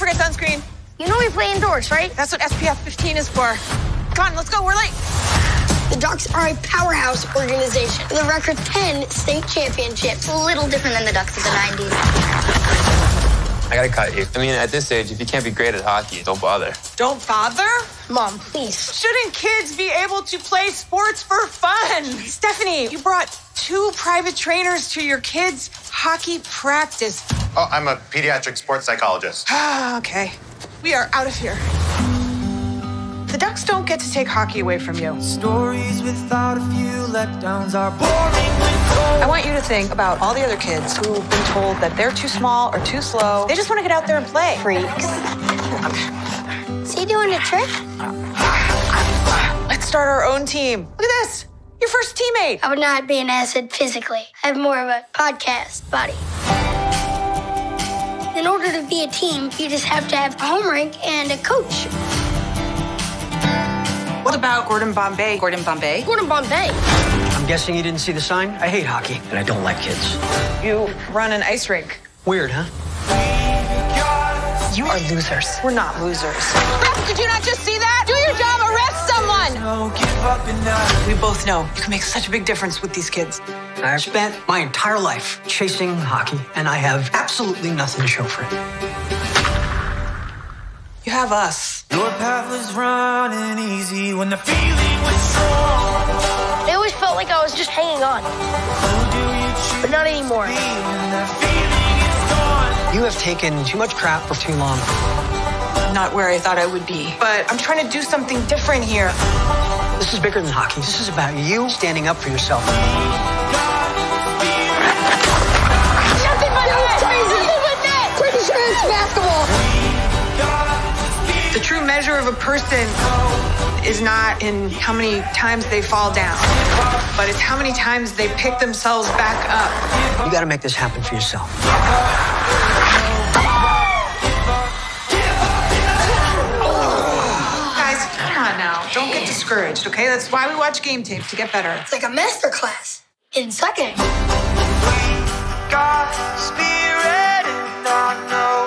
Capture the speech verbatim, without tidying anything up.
forget sunscreen. You know we play indoors, right? That's what S P F fifteen is for. Come on, let's go. We're late. The Ducks are a powerhouse organization with a record ten state championships. A little different than the Ducks of the nineties. I gotta cut you. I mean, at this age, if you can't be great at hockey, don't bother. Don't bother? Mom, please. Shouldn't kids be able to play sports for fun? Stephanie, you brought two private trainers to your kids' hockey practice. Oh, I'm a pediatric sports psychologist. Okay. We are out of here. The Ducks don't get to take hockey away from you. Stories without a few letdowns are boring when cold. I want you to think about all the other kids who've been told that they're too small or too slow. They just want to get out there and play. Freaks. Is he doing a trick? Let's start our own team. Look at this. Your first teammate. I would not be an asset physically. I have more of a podcast body. In order to be a team, you just have to have a home rink and a coach. What about Gordon Bombay? Gordon Bombay? Gordon Bombay. I'm guessing you didn't see the sign. I hate hockey, and I don't like kids. You run an ice rink. Weird, huh? You are losers. We're not losers. Ref, could you not just see that? Do your job, arrest someone! We both know you can make such a big difference with these kids. I've spent my entire life chasing hockey, and I have absolutely nothing to show for it. You have us. Your path was running easy when the feeling was strong. It always felt like I was just hanging on. But not anymore. You have taken too much crap for too long. Not where I thought I would be, but I'm trying to do something different here. This is bigger than hockey. This is about you standing up for yourself. Nothing but net! Nothing but net! Pretty sure it's basketball. The true measure of a person is not in how many times they fall down, but it's how many times they pick themselves back up. You gotta make this happen for yourself. Guys, come on now. Don't get discouraged, okay? That's why we watch game tape, to get better. It's like a master class in sucking. We got spirit and not know.